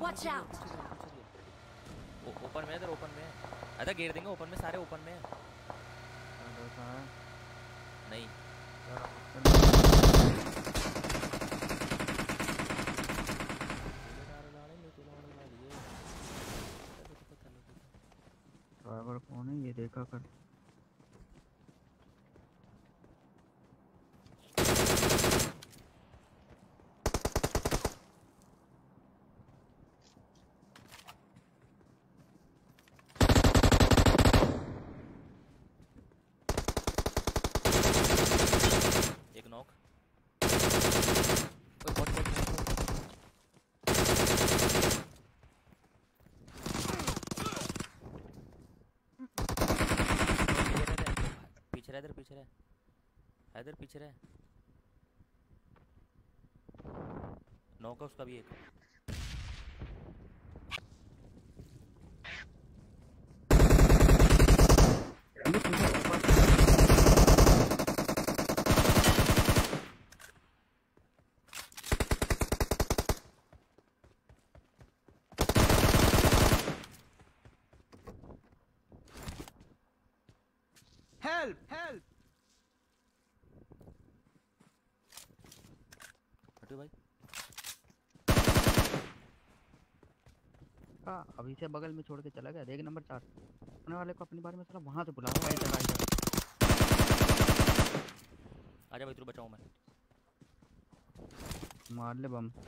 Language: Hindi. Watch out. ओपन में इधर ओपन में अच्छा घेर देंगे ओपन में सारे ओपन में नहीं ड्राइवर कौन है ये देखा कर इधर पीछे रह इधर पीछे रह नॉक है उसका भी एक help help हटो भाई हां अभी से बगल में छोड़ के चला गया देख नंबर 4 अपने वाले को अपनी बारी में चला वहां से बुला रहा है इधर आ जा भाई तू बचाओ मैं मार ले बम